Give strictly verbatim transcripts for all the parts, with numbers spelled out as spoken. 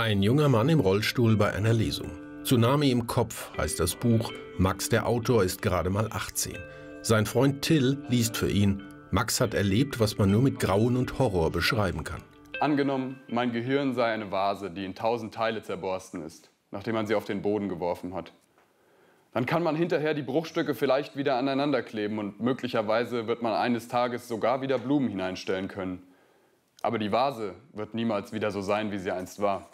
Ein junger Mann im Rollstuhl bei einer Lesung. Tsunami im Kopf heißt das Buch. Max, der Autor, ist gerade mal achtzehn. Sein Freund Till liest für ihn. Max hat erlebt, was man nur mit Grauen und Horror beschreiben kann. Angenommen, mein Gehirn sei eine Vase, die in tausend Teile zerborsten ist, nachdem man sie auf den Boden geworfen hat. Dann kann man hinterher die Bruchstücke vielleicht wieder aneinander kleben und möglicherweise wird man eines Tages sogar wieder Blumen hineinstellen können. Aber die Vase wird niemals wieder so sein, wie sie einst war.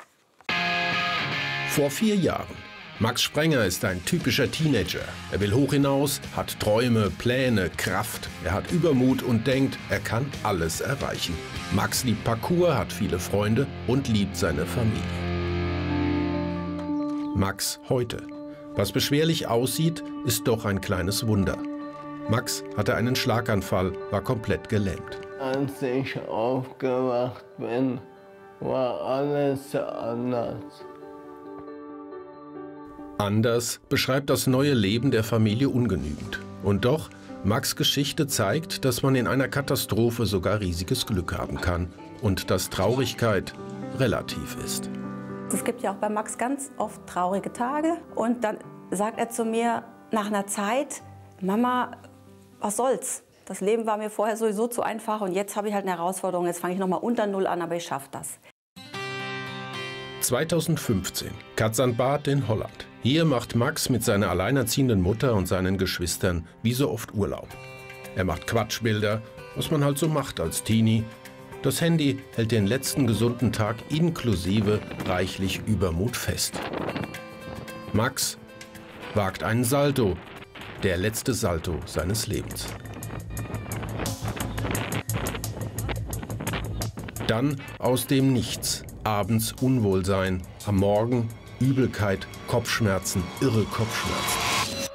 Vor vier Jahren. Max Sprenger ist ein typischer Teenager. Er will hoch hinaus, hat Träume, Pläne, Kraft. Er hat Übermut und denkt, er kann alles erreichen. Max liebt Parkour, hat viele Freunde und liebt seine Familie. Max heute. Was beschwerlich aussieht, ist doch ein kleines Wunder. Max hatte einen Schlaganfall, war komplett gelähmt. Als ich aufgewacht bin, war alles anders. Anders beschreibt das neue Leben der Familie ungenügend. Und doch, Max' Geschichte zeigt, dass man in einer Katastrophe sogar riesiges Glück haben kann und dass Traurigkeit relativ ist. Es gibt ja auch bei Max ganz oft traurige Tage und dann sagt er zu mir nach einer Zeit, Mama, was soll's? Das Leben war mir vorher sowieso zu einfach und jetzt habe ich halt eine Herausforderung, jetzt fange ich nochmal unter Null an, aber ich schaffe das. zweitausendfünfzehn, Katsanbad in Holland. Hier macht Max mit seiner alleinerziehenden Mutter und seinen Geschwistern wie so oft Urlaub. Er macht Quatschbilder, was man halt so macht als Teenie. Das Handy hält den letzten gesunden Tag inklusive reichlich Übermut fest. Max wagt einen Salto, der letzte Salto seines Lebens. Dann aus dem Nichts, abends Unwohlsein, am Morgen Übelkeit, Kopfschmerzen, irre Kopfschmerzen.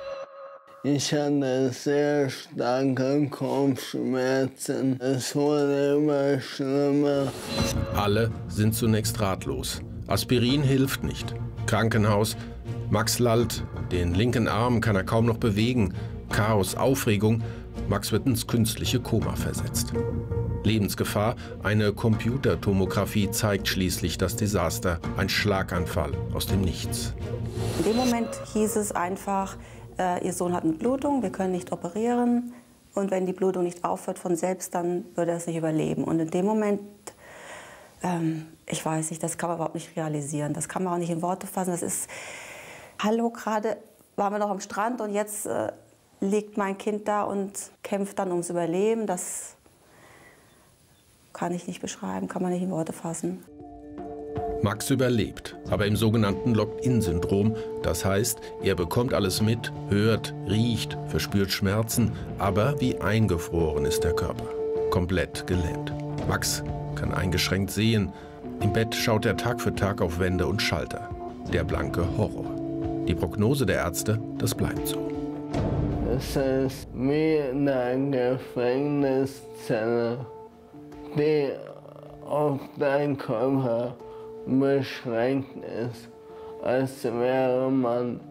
Ich hatte sehr starke Kopfschmerzen, es wurde immer schlimmer. Alle sind zunächst ratlos. Aspirin hilft nicht. Krankenhaus, Max lallt, den linken Arm kann er kaum noch bewegen. Chaos, Aufregung, Max wird ins künstliche Koma versetzt. Lebensgefahr, eine Computertomographie zeigt schließlich das Desaster, ein Schlaganfall aus dem Nichts. In dem Moment hieß es einfach, äh, ihr Sohn hat eine Blutung, wir können nicht operieren und wenn die Blutung nicht aufhört von selbst, dann würde er es nicht überleben. Und in dem Moment, ähm, ich weiß nicht, das kann man überhaupt nicht realisieren, das kann man auch nicht in Worte fassen, das ist, hallo, gerade waren wir noch am Strand und jetzt äh, liegt mein Kind da und kämpft dann ums Überleben, das kann ich nicht beschreiben, kann man nicht in Worte fassen. Max überlebt, aber im sogenannten Locked-in-Syndrom. Das heißt, er bekommt alles mit, hört, riecht, verspürt Schmerzen, aber wie eingefroren ist der Körper. Komplett gelähmt. Max kann eingeschränkt sehen. Im Bett schaut er Tag für Tag auf Wände und Schalter. Der blanke Horror. Die Prognose der Ärzte, das bleibt so. Es ist wie in einer Gefängniszelle, die auf deinen Körper beschränkt ist, als wäre man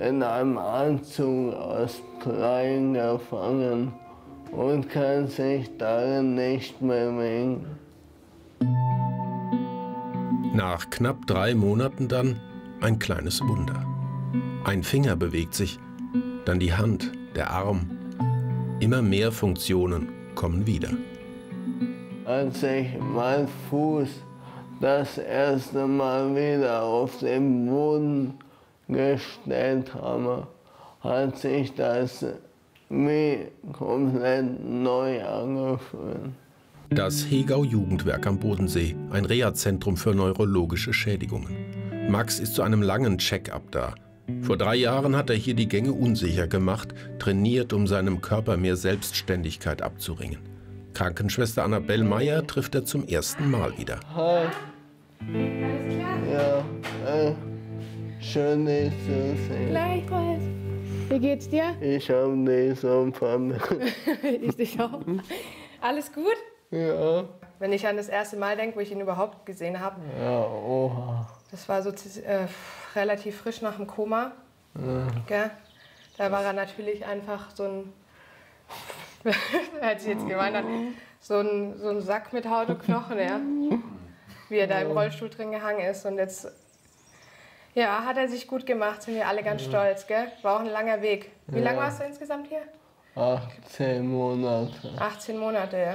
in einem Anzug aus Blei gefangen und kann sich darin nicht bewegen. Nach knapp drei Monaten dann ein kleines Wunder. Ein Finger bewegt sich, dann die Hand, der Arm. Immer mehr Funktionen kommen wieder. Als ich meinen Fuß das erste Mal wieder auf den Boden gestellt habe, hat sich das mir komplett neu angefühlt. Das Hegau-Jugendwerk am Bodensee, ein Reha-Zentrum für neurologische Schädigungen. Max ist zu einem langen Check-up da. Vor drei Jahren hat er hier die Gänge unsicher gemacht, trainiert, um seinem Körper mehr Selbstständigkeit abzuringen. Krankenschwester Annabelle Meyer trifft er zum ersten Mal wieder. Hi. Alles klar? Ja, hey. Schön, dich zu sehen. Gleichfalls. Wie geht's dir? Ich hab nicht so empfangen. Ich dich auch. Alles gut? Ja. Wenn ich an das erste Mal denke, wo ich ihn überhaupt gesehen habe. Ja, oha. Das war so äh, relativ frisch nach dem Koma. Ja. Gell? Da war er natürlich einfach so ein... Hat sie jetzt gemeint, so ein, so ein Sack mit Haut und Knochen, ja. wie er da im Rollstuhl drin gehangen ist. Und jetzt, ja, hat er sich gut gemacht, sind wir alle ganz ja. stolz, gell? War auch ein langer Weg. Wie ja. lange warst du insgesamt hier? achtzehn Monate. achtzehn Monate, ja.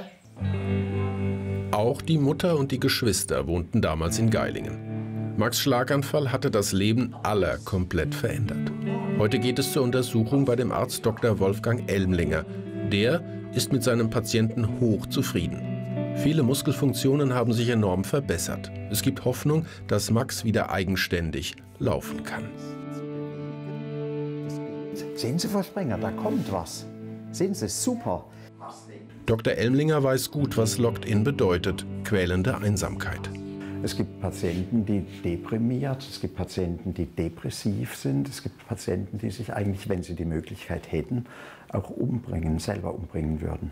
Auch die Mutter und die Geschwister wohnten damals in Geislingen. Max' Schlaganfall hatte das Leben aller komplett verändert. Heute geht es zur Untersuchung bei dem Arzt Doktor Wolfgang Elmlinger. Der ist mit seinem Patienten hoch zufrieden. Viele Muskelfunktionen haben sich enorm verbessert. Es gibt Hoffnung, dass Max wieder eigenständig laufen kann. Sehen Sie, Frau Sprenger, da kommt was. Sehen Sie, super. Doktor Elmlinger weiß gut, was Locked-in bedeutet: quälende Einsamkeit. Es gibt Patienten, die deprimiert, es gibt Patienten, die depressiv sind, es gibt Patienten, die sich eigentlich, wenn sie die Möglichkeit hätten, auch umbringen, selber umbringen würden.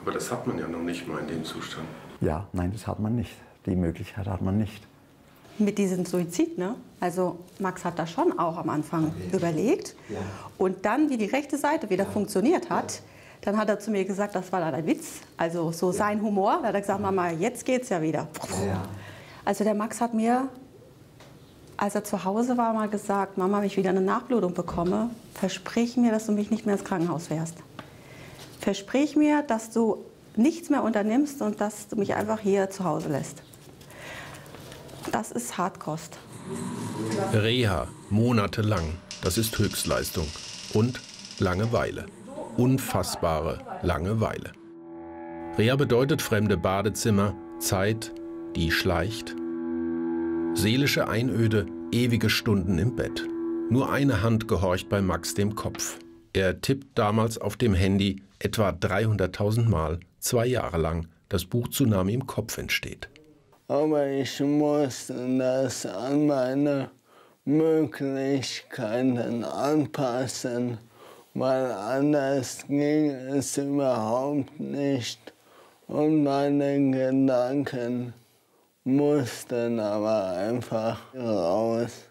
Aber das hat man ja noch nicht mal in dem Zustand. Ja, nein, das hat man nicht. Die Möglichkeit hat man nicht. Mit diesem Suizid, ne? Also Max hat da schon auch am Anfang okay. überlegt. Ja. Und dann, wie die rechte Seite wieder ja. funktioniert hat, ja. dann hat er zu mir gesagt, das war dann ein Witz. Also so ja. sein Humor. Da hat er gesagt, ja. Mama, jetzt geht's ja wieder. Ja. Also der Max hat mir, als er zu Hause war, mal gesagt, Mama, wenn ich wieder eine Nachblutung bekomme, versprich mir, dass du mich nicht mehr ins Krankenhaus fährst. Versprich mir, dass du nichts mehr unternimmst und dass du mich einfach hier zu Hause lässt. Das ist Hartkost. Reha, monatelang, das ist Höchstleistung. Und Langeweile. Unfassbare Langeweile. Reha bedeutet fremde Badezimmer, Zeit, die schleicht. Seelische Einöde, ewige Stunden im Bett. Nur eine Hand gehorcht bei Max dem Kopf. Er tippt damals auf dem Handy etwa dreihunderttausend Mal, zwei Jahre lang, das Buch Tsunami im Kopf entsteht. Aber ich musste das an meine Möglichkeiten anpassen, weil anders ging es überhaupt nicht. Und meine Gedanken mussten aber einfach raus.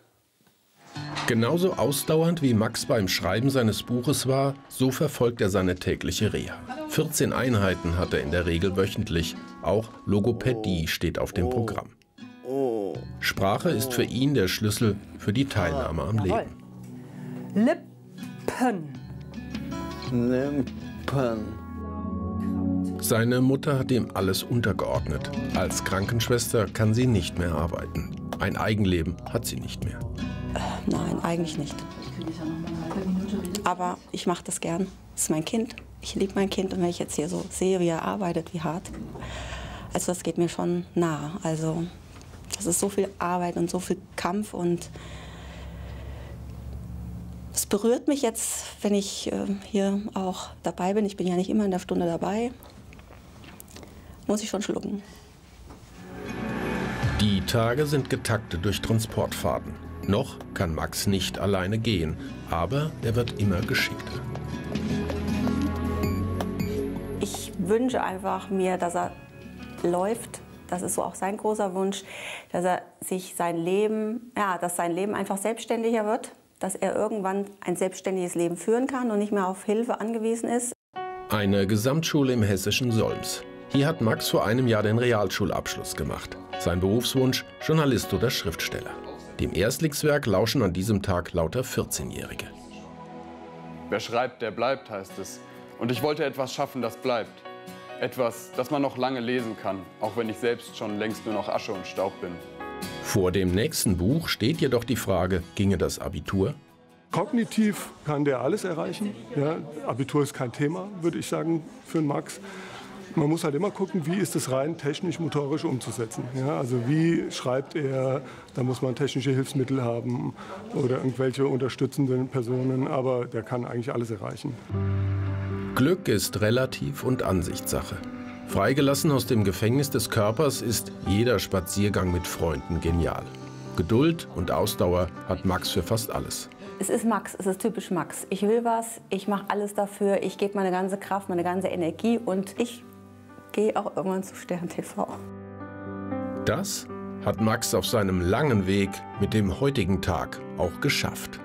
Genauso ausdauernd wie Max beim Schreiben seines Buches war, so verfolgt er seine tägliche Reha. vierzehn Einheiten hat er in der Regel wöchentlich. Auch Logopädie steht auf dem Programm. Sprache ist für ihn der Schlüssel für die Teilnahme am Leben. Lippen. Lippen. Seine Mutter hat ihm alles untergeordnet. Als Krankenschwester kann sie nicht mehr arbeiten. Ein Eigenleben hat sie nicht mehr. Nein, eigentlich nicht. Aber ich mache das gern. Das ist mein Kind. Ich liebe mein Kind. Und wenn ich jetzt hier so sehe, wie er arbeitet, wie hart, also das geht mir schon nahe. Also das ist so viel Arbeit und so viel Kampf. Und es berührt mich jetzt, wenn ich äh, hier auch dabei bin. Ich bin ja nicht immer in der Stunde dabei. Muss ich schon schlucken. Die Tage sind getaktet durch Transportfahrten. Noch kann Max nicht alleine gehen, aber er wird immer geschickter. Ich wünsche einfach mir, dass er läuft. Das ist so auch sein großer Wunsch, dass er sich sein Leben, ja, dass sein Leben einfach selbstständiger wird, dass er irgendwann ein selbstständiges Leben führen kann und nicht mehr auf Hilfe angewiesen ist. Eine Gesamtschule im hessischen Solms. Hier hat Max vor einem Jahr den Realschulabschluss gemacht. Sein Berufswunsch: Journalist oder Schriftsteller. Dem Erstlingswerk lauschen an diesem Tag lauter vierzehnjährige. Wer schreibt, der bleibt, heißt es. Und ich wollte etwas schaffen, das bleibt. Etwas, das man noch lange lesen kann, auch wenn ich selbst schon längst nur noch Asche und Staub bin. Vor dem nächsten Buch steht jedoch die Frage, ginge das Abitur? Kognitiv kann der alles erreichen. Ja, Abitur ist kein Thema, würde ich sagen, für Max. Man muss halt immer gucken, wie ist es rein technisch-motorisch umzusetzen. Ja, also wie schreibt er, da muss man technische Hilfsmittel haben oder irgendwelche unterstützenden Personen, aber der kann eigentlich alles erreichen. Glück ist relativ und Ansichtssache. Freigelassen aus dem Gefängnis des Körpers ist jeder Spaziergang mit Freunden genial. Geduld und Ausdauer hat Max für fast alles. Es ist Max, es ist typisch Max. Ich will was, ich mache alles dafür, ich gebe meine ganze Kraft, meine ganze Energie und ich gehe auch irgendwann zu Stern T V. Das hat Max auf seinem langen Weg mit dem heutigen Tag auch geschafft.